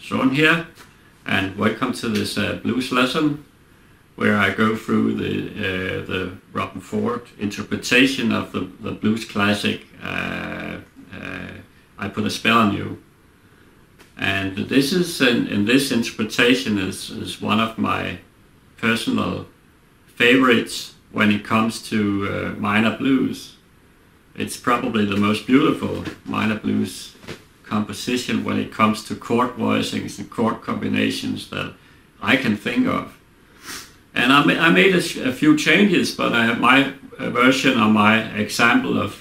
Sean here, and welcome to this blues lesson where I go through the Robben Ford interpretation of the blues classic I Put a Spell on You. And this is this interpretation is one of my personal favorites when it comes to minor blues. It's probably the most beautiful minor blues composition when it comes to chord voicings and chord combinations that I can think of. And I made a few changes, but I have my version or my example of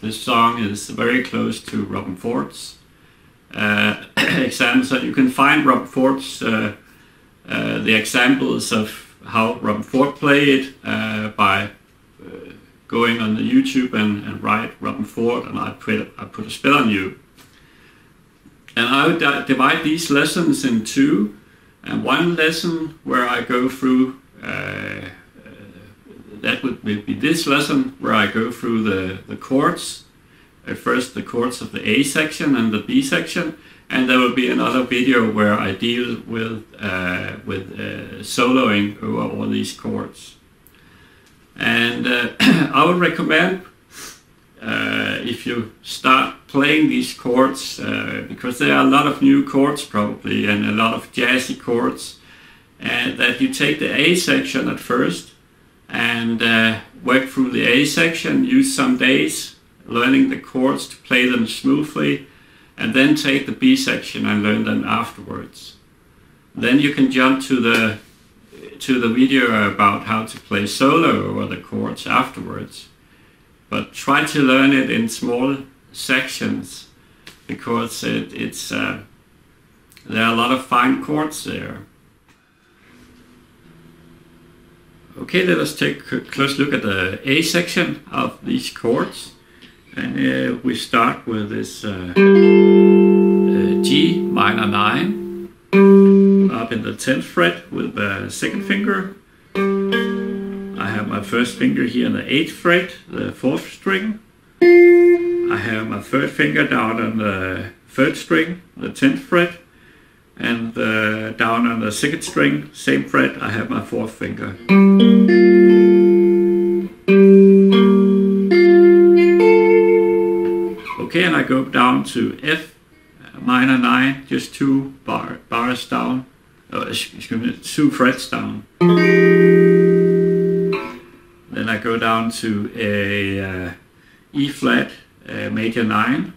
this song is very close to Robben Ford's examples. And you can find Robben Ford's the examples of how Robben Ford played by going on the YouTube and write Robben Ford and I put a Spell on You. And I would divide these lessons in two, and one lesson where I go through that would be this lesson where I go through the chords. First the chords of the A section and the B section, and there will be another video where I deal with soloing over all these chords. And I would recommend if you start playing these chords, because there are a lot of new chords probably and a lot of jazzy chords, and that you take the A section at first and work through the A section, use some days learning the chords to play them smoothly, and then take the B section and learn them afterwards. Then you can jump to the video about how to play solo or the chords afterwards. But try to learn it in small sections, because it's there are a lot of fine chords there. Okay, let us take a close look at the A section of these chords. And we start with this G minor 9 up in the 10th fret with the second finger, have my first finger here on the 8th fret, the 4th string. I have my third finger down on the 3rd string, the 10th fret. And down on the 2nd string, same fret, I have my 4th finger. Okay, and I go down to F minor 9, just two bars down, excuse me, two frets down. Then I go down to a E flat major 9,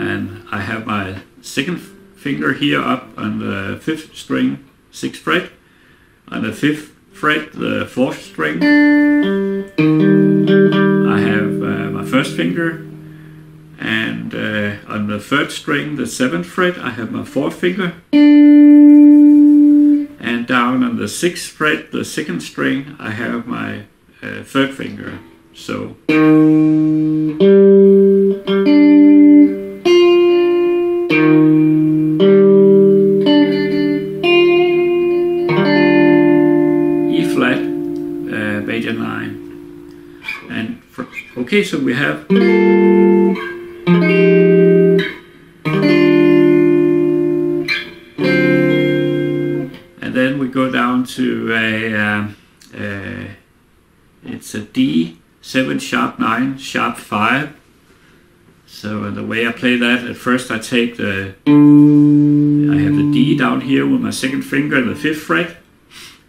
and I have my 2nd finger here up on the 5th string, 6th fret, on the 5th fret, the 4th string, I have my 1st finger. And on the 3rd string, the 7th fret, I have my 4th finger. And down on the 6th fret, the 2nd string, I have my 3rd finger. So. E flat, major 9. And okay, so we have. Then we go down to it's a D, 7 sharp 9 sharp 5. So the way I play that, at first I take the, I have the D down here with my 2nd finger on the 5th fret.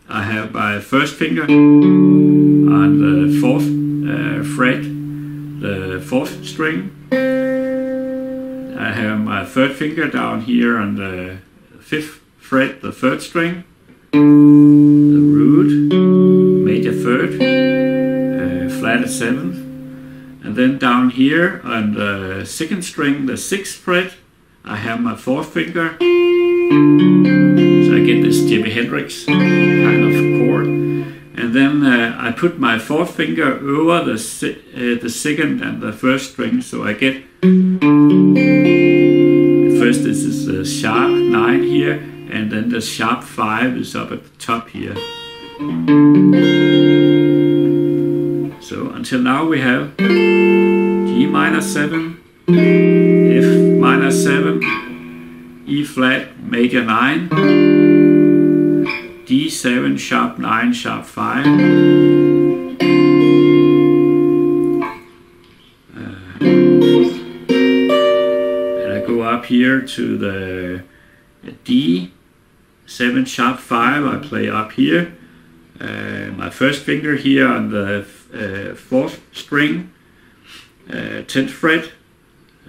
I have my 1st finger on the 4th fret, the 4th string. I have my 3rd finger down here on the 5th fret, the 3rd string. The root, major 3rd, flat at 7th, and then down here on the 2nd string, the 6th fret, I have my 4th finger, so I get this Jimi Hendrix kind of chord, and then I put my 4th finger over the 2nd and the 1st string, so I get, first this is the sharp 9 here, and then the sharp 5 is up at the top here. So until now we have G minor 7, F minor 7, E flat major 9, D7 sharp 9 sharp 5, and I go up here to the D 7 sharp 5, I play up here, my 1st finger here on the 4th string, 10th fret,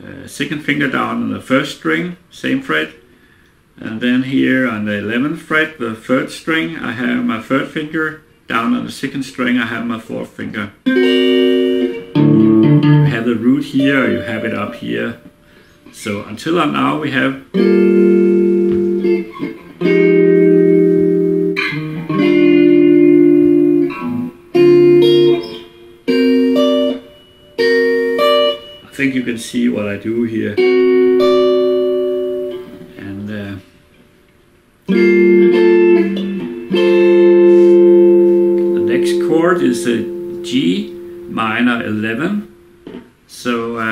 2nd finger down on the 1st string, same fret, and then here on the 11th fret, the 3rd string, I have my 3rd finger, down on the 2nd string I have my 4th finger. You have the root here, or you have it up here. So until now we have. I think you can see what I do here, and the next chord is a G minor 11, so I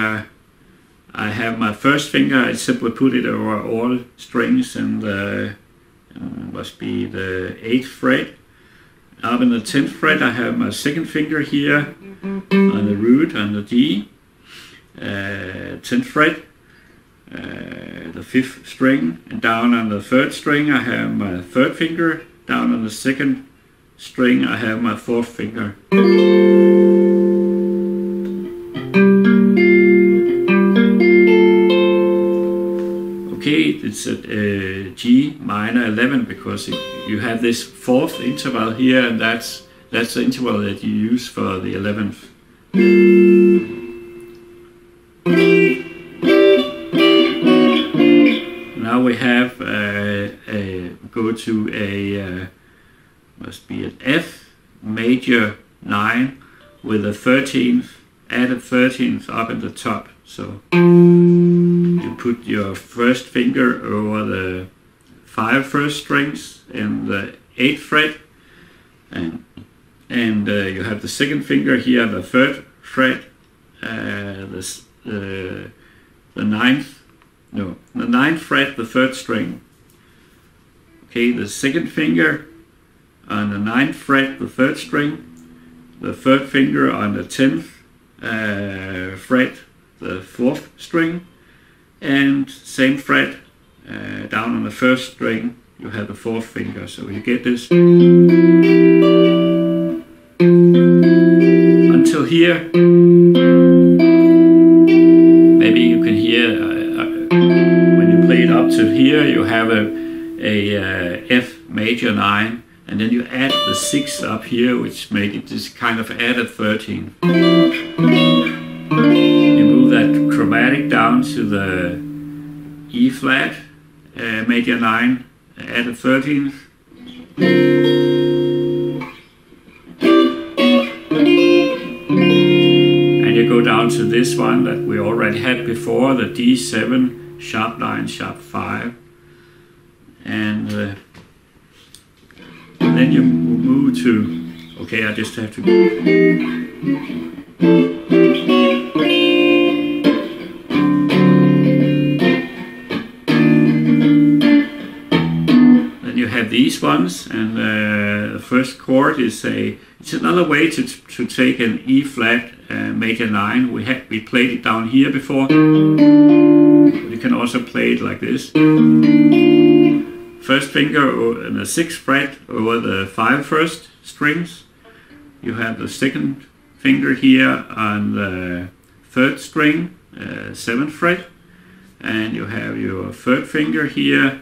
have my 1st finger, I simply put it over all strings, and it must be the 8th fret. Up in the 10th fret I have my 2nd finger here on the root, on the D. 10th fret, the 5th string, and down on the 3rd string I have my 3rd finger, down on the 2nd string I have my 4th finger. Okay, it's at G minor 11 because you have this 4th interval here, and that's the interval that you use for the 11th. Now we have go to a must be an F major 9 with a 13th, add a 13th up at the top. So you put your 1st finger over the 5 first strings and the 8th fret, and you have the second finger here, the third fret, the ninth fret, the third string. Okay, the second finger on the 9th fret, the third string, the third finger on the 10th fret, the fourth string, and same fret down on the first string, you have the fourth finger. So you get this until here. Maybe you can hear when you play it up to here, you have a F major 9. And then you add the 6 up here, which makes it this kind of added 13. You move that chromatic down to the E flat, major 9, added 13. And you go down to this one that we already had before, the D7, sharp 9, sharp 5. And then you move to, okay, I just have to then you have these ones, and the first chord is it's another way to take an E flat major 9. We played it down here before, but you can also play it like this. First finger and the 6th fret over the 5 first strings. You have the second finger here on the 3rd string, 7th fret. And you have your third finger here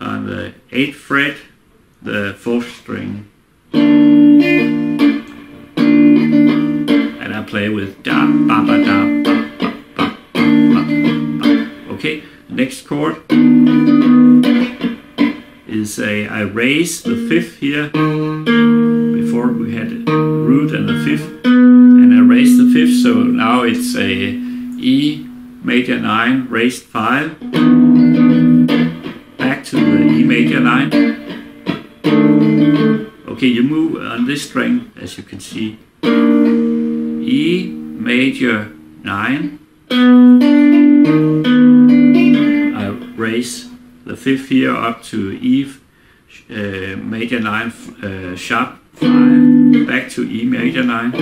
on the 8th fret, the 4th string. And I play with da ba ba da ba ba ba ba. Okay, next chord is I raise the 5th here. Before we had root and the 5th, and I raise the 5th, so now it's a E major 9 raised 5, back to the E major 9. Okay, you move on this string, as you can see, E major 9, I raise the 5th here up to E major 9 sharp 5, back to E major 9,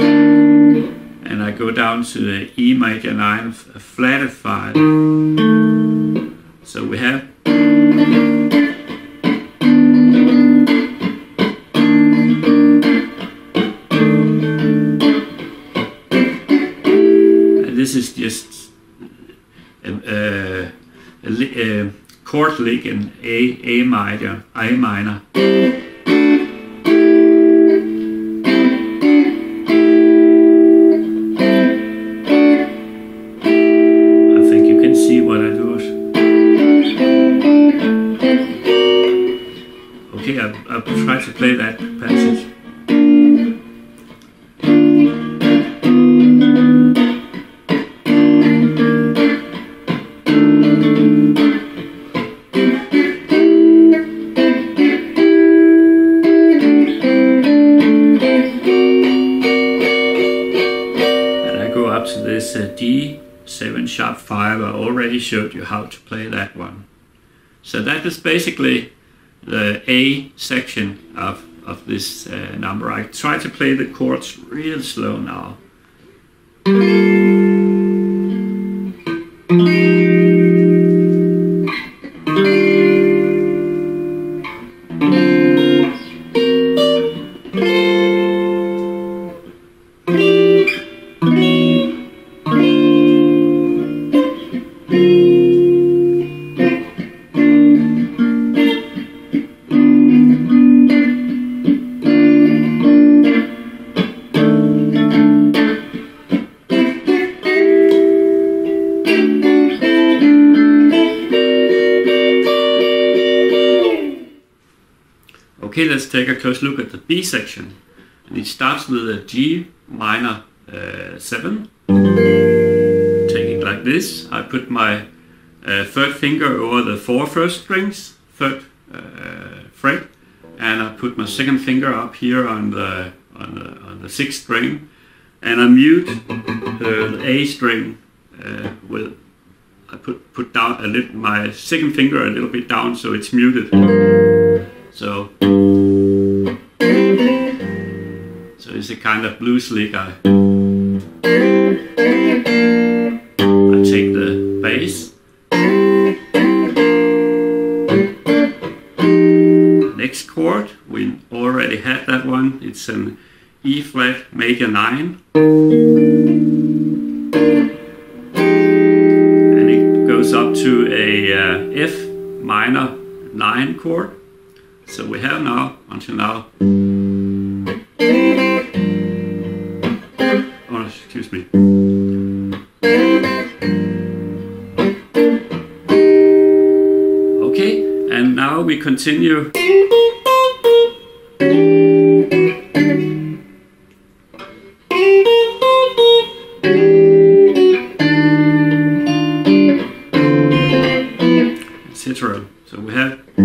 and I go down to the E major 9 flat 5. So we have, and this is just chord lick in A minor. I think you can see what I do. Okay, I'll try to play that passage. D7 sharp 5, I already showed you how to play that one. So that is basically the A section of this number. I try to play the chords real slow now. Okay, let's take a close look at the B section. And it starts with a G minor 7. Take it like this. I put my third finger over the 4 first strings, 3rd fret, and I put my second finger up here on the sixth string, and I mute the A string with I put down a little, my second finger a little bit down, so it's muted. So it's a kind of blues lick. I take the bass. Next chord, we already had that one. It's an E flat major 9. Up to a F minor 9 chord, so we have now until now, oh excuse me, okay, and now we continue. So we have, the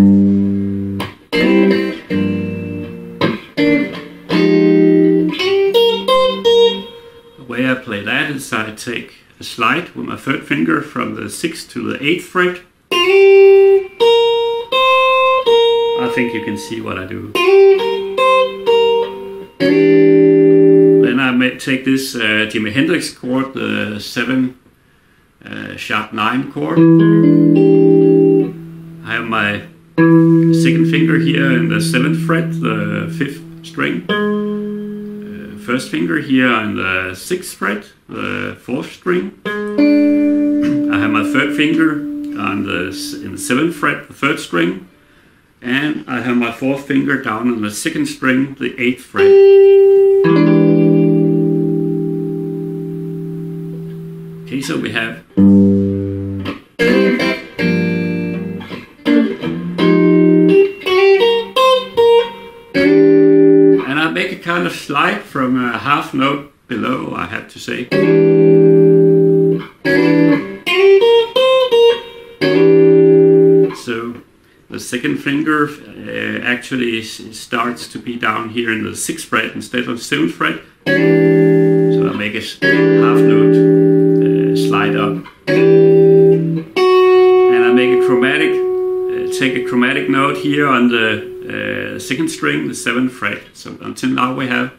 way I play that is I take a slide with my third finger from the 6th to the 8th fret. I think you can see what I do. Then I may take this Jimi Hendrix chord, the 7 sharp 9 chord. I have my second finger here in the 7th fret, the 5th string. First finger here in the 6th fret, the 4th string. I have my third finger in the 7th fret, the 3rd string. And I have my fourth finger down on the 2nd string, the 8th fret. Okay, so we have... kind of slide from a half note below, I have to say. So the second finger actually starts to be down here in the 6th fret instead of 7th fret. So I make a half note slide up. And I make a chromatic, take a chromatic note here on the 2nd string, the 7th fret. So until now we have.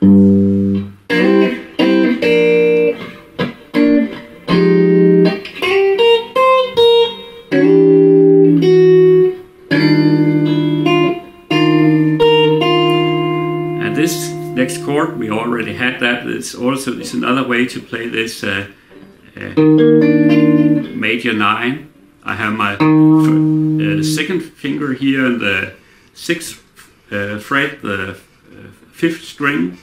And this next chord, we already had that. It's also, it's another way to play this major 9. I have my second finger here in the 6th fret, the 5th string.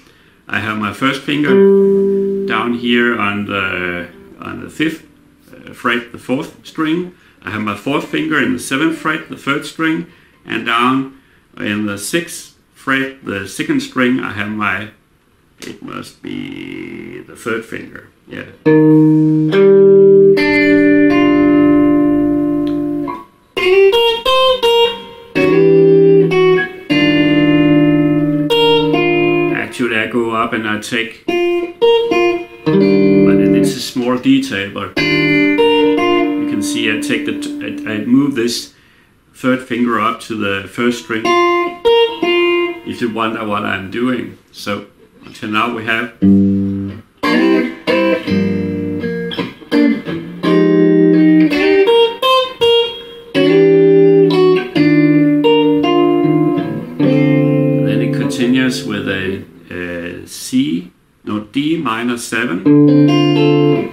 I have my first finger down here on the 5th fret, the 4th string. I have my fourth finger in the 7th fret, the 3rd string, and down in the 6th fret, the 2nd string, I have my, it must be the 3rd finger, yeah. I go up and I take, but it's a small detail, but you can see I take I move this third finger up to the 1st string, if you wonder what I'm doing. So until now we have, and then it continues with a C, no, D minor 7.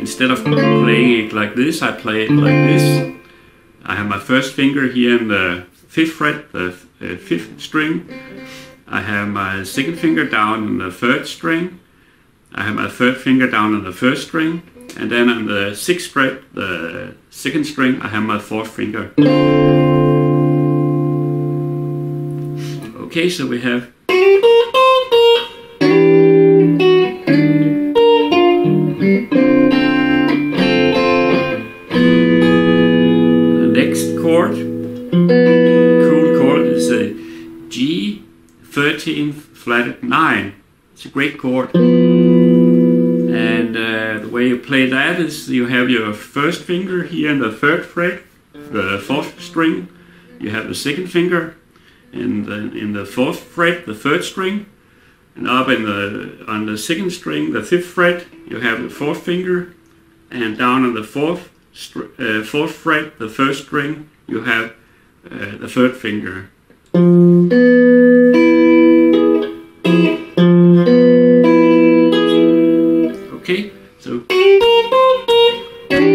Instead of playing it like this, I play it like this. I have my first finger here in the 5th fret, the 5th string. I have my second finger down on the 3rd string. I have my third finger down on the 1st string. And then on the 6th fret, the 2nd string, I have my fourth finger. Okay, so we have... Cool chord is a G 13th flat 9. It's a great chord. And the way you play that is you have your first finger here in the 3rd fret, the 4th string. You have the second finger in the 4th fret, the 3rd string. And up in the, on the 2nd string, the 5th fret, you have the 4th finger. And down on the 4th fret, the 1st string, you have the 3rd finger. Okay, so... And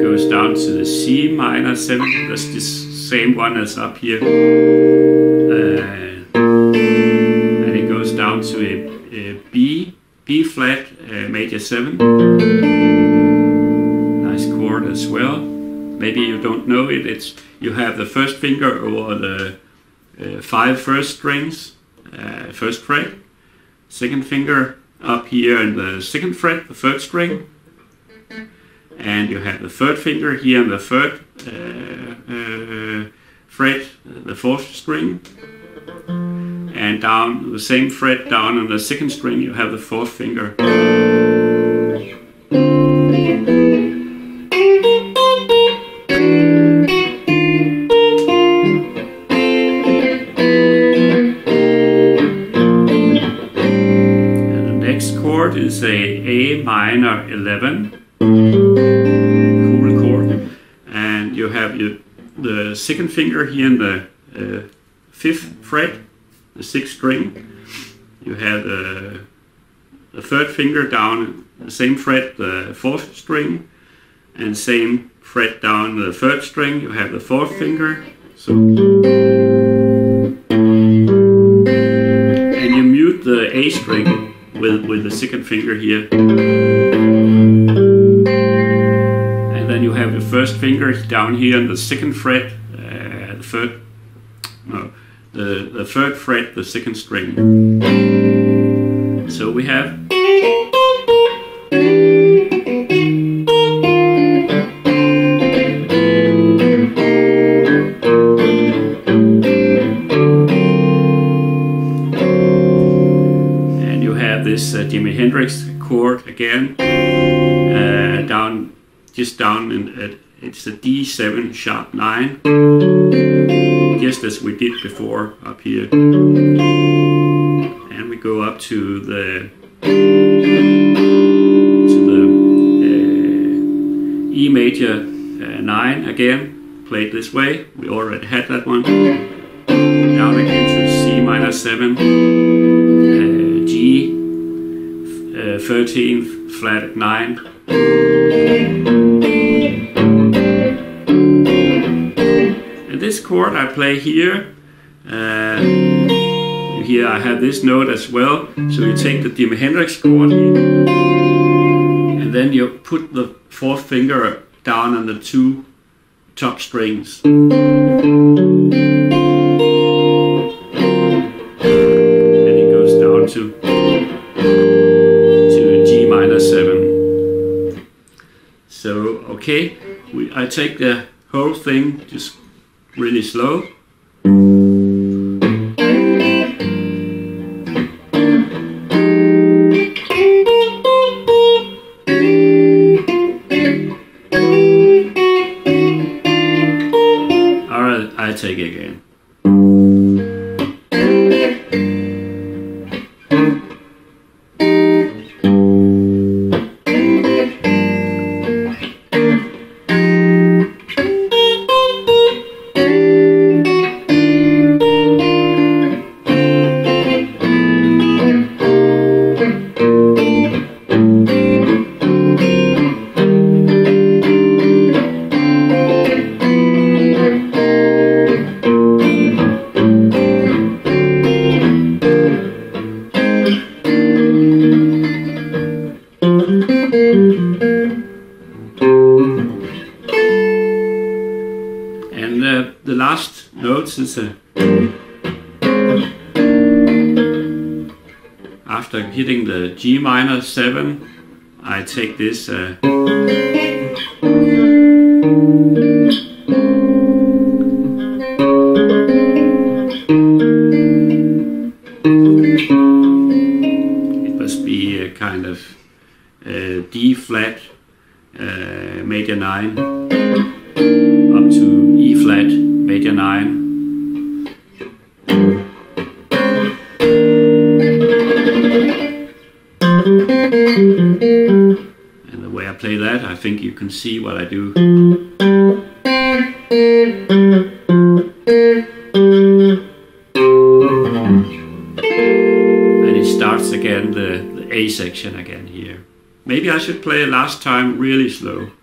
goes down to the C minor 7, that's the same one as up here. And it goes down to a B flat major 7. Nice chord as well. Maybe you don't know it. It's you have the 1st finger over the 5 first strings, 1st fret. 2nd finger up here in the 2nd fret, the 3rd string, and you have the 3rd finger here in the 3rd fret, the 4th string, and down the same fret down on the 2nd string you have the 4th finger. Is a minor 11, cool chord, and you have the 2nd finger here in the 5th fret, the 6th string. You have the 3rd finger down the same fret, the 4th string, and same fret down the 3rd string. You have the 4th finger. So, and you mute the A string with the 2nd finger here, and then you have the 1st finger down here on the 2nd fret, the 3rd fret, the 2nd string. So we have. Jimi Hendrix chord again, down, just down, and it's a D7 sharp 9, just as we did before up here, and we go up to the E major 9 again, played this way. We already had that one. Down again to C minor 7, G. 13th flat 9, and this chord I play here. Here I have this note as well. So you take the Jimi Hendrix chord and then you put the 4th finger down on the 2 top strings. Okay, I take the whole thing just really slow. Alright, I take it again. The last notes is after hitting the G minor 7, I take this it must be a kind of D flat major 9 up to E flat major 9. And the way I play that, I think you can see what I do. And it starts again, the A section again here. Maybe I should play it last time really slow.